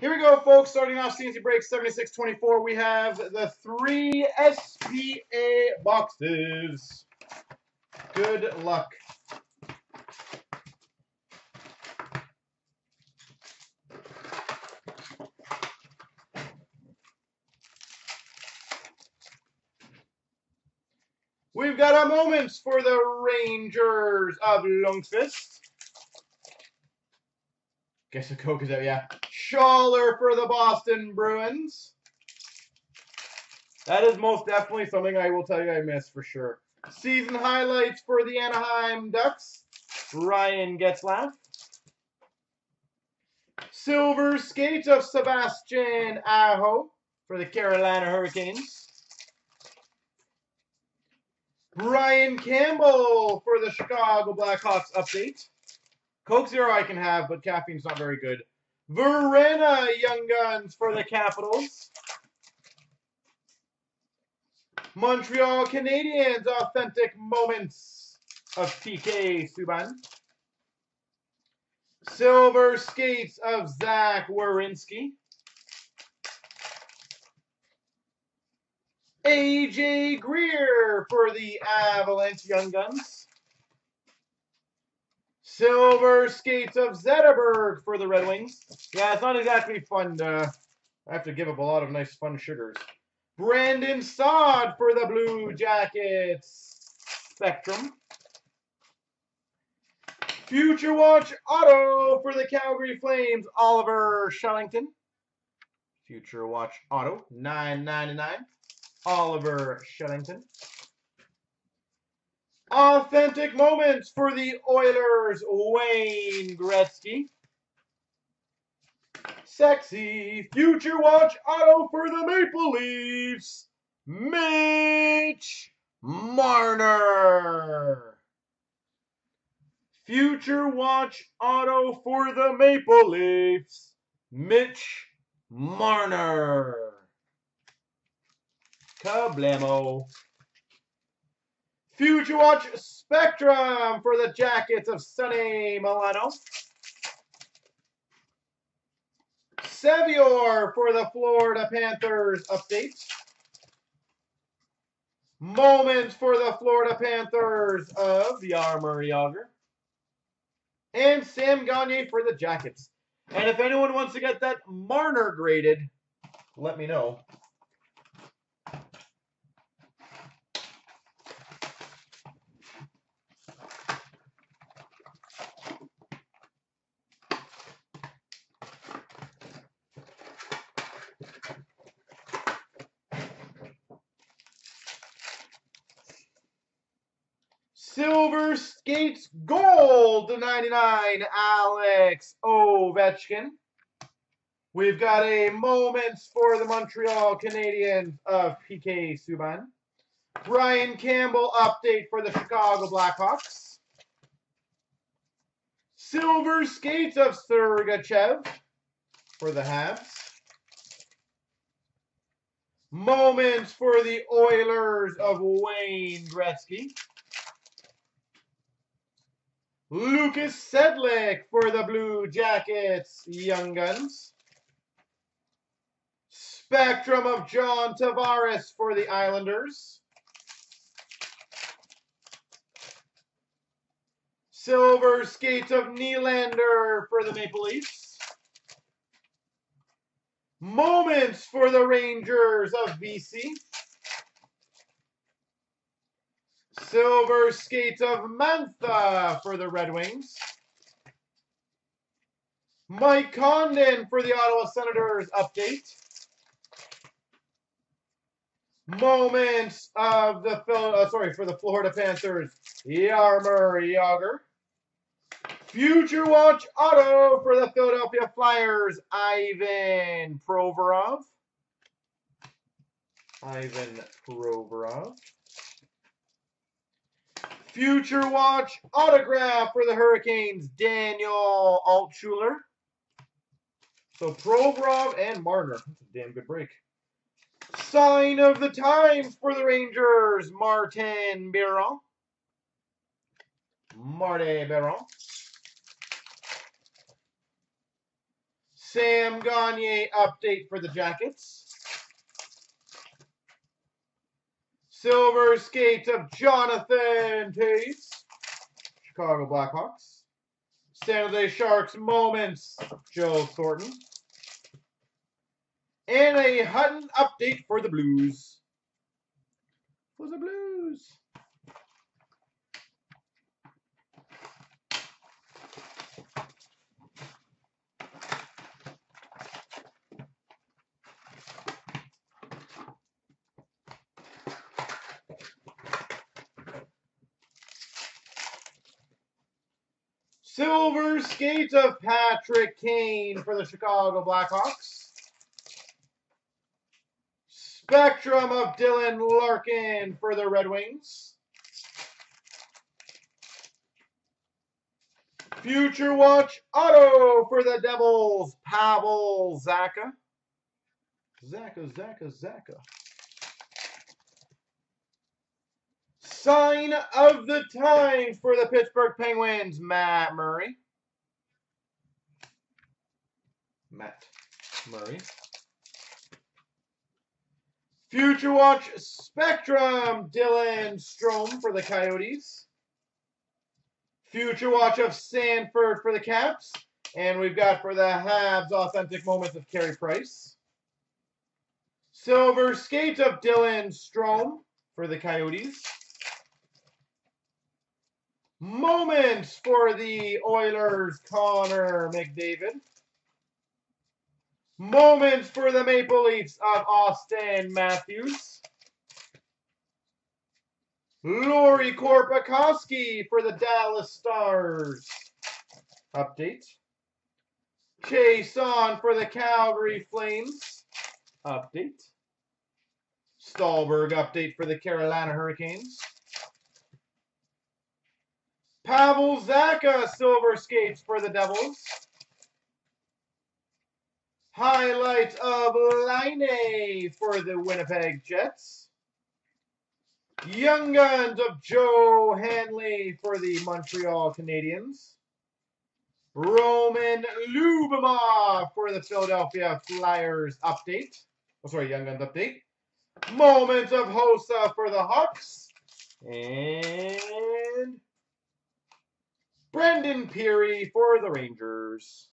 Here we go, folks. Starting off CNC break 7624. We have the 3 SPA boxes. Good luck. We've got a moments for the Rangers of Lundqvist. Guess the Coke is out, yeah. Schaller for the Boston Bruins. That is most definitely something I will tell you I miss for sure. Season highlights for the Anaheim Ducks. Ryan Getzlaff. Silver skates of Sebastian Aho for the Carolina Hurricanes. Brian Campbell for the Chicago Blackhawks update. Coke Zero I can have, but caffeine's not very good. Verena Young Guns for the Capitals. Montreal Canadiens authentic moments of PK Subban. Silver skates of Zach Werenski. AJ Greer for the Avalanche Young Guns. Silver skates of Zetterberg for the Red Wings. Yeah, it's not exactly fun. I have to give up a lot of nice fun sugars. Brandon Sod for the Blue Jackets Spectrum. Future Watch Auto for the Calgary Flames, Oliver Shellington. Future Watch Auto, $9.99. Oliver Shellington. Authentic moments for the Oilers, Wayne Gretzky. Sexy Future Watch Auto for the Maple Leafs, Mitch Marner. Future Watch Auto for the Maple Leafs, Mitch Marner. Kablamo. Future Watch Spectrum for the Jackets of Sunny Milano. Sevior for the Florida Panthers update. Moments for the Florida Panthers of the Armory Jagr. And Sam Gagner for the Jackets. And if anyone wants to get that Marner graded, let me know. Silver skates gold /99, Alex Ovechkin. We've got a moments for the Montreal Canadiens of PK Subban. Brian Campbell update for the Chicago Blackhawks. Silver skates of Sergachev for the Habs. Moments for the Oilers of Wayne Gretzky. Lucas Sedlacek for the Blue Jackets Young Guns. Spectrum of John Tavares for the Islanders. Silver skates of Nylander for the Maple Leafs. Moments for the Rangers of BC. Silver skates of Mantha for the Red Wings. Mike Condon for the Ottawa Senators update. Moments of the for the Florida Panthers, Yarmer Jagr. Future Watch Auto for the Philadelphia Flyers, Ivan Provorov. Future Watch autograph for the Hurricanes, Daniel Altschuler. So Provorov and Marner. That's a damn good break. Sign of the Times for the Rangers, Marty Biron. Sam Gagner update for the Jackets. Silver skates of Jonathan Tate, Chicago Blackhawks. San Jose Sharks moments, Joe Thornton. And a Hutton update for the Blues. For the Blues. Silver skates of Patrick Kane for the Chicago Blackhawks. Spectrum of Dylan Larkin for the Red Wings. Future Watch Auto for the Devils, Pavel Zacha. Zacha. Sign of the Times for the Pittsburgh Penguins, Matt Murray. Future Watch Spectrum, Dylan Strome for the Coyotes. Future Watch of Sanford for the Caps. And we've got for the Habs, Authentic Moments of Carey Price. Silver Skates of Dylan Strome for the Coyotes. Moments for the Oilers, Connor McDavid. Moments for the Maple Leafs of Austin Matthews. Lori Korpikoski for the Dallas Stars. Update. Chase on for the Calgary Flames. Update. Stahlberg update for the Carolina Hurricanes. Pavel Zacha silver skates for the Devils. Highlights of Laine for the Winnipeg Jets. Young Guns of Joe Hanley for the Montreal Canadiens. Roman Ljubimov for the Philadelphia Flyers update. Oh, sorry, Young Guns update. Moments of Hossa for the Hawks. And Brendan Peary for the Rangers.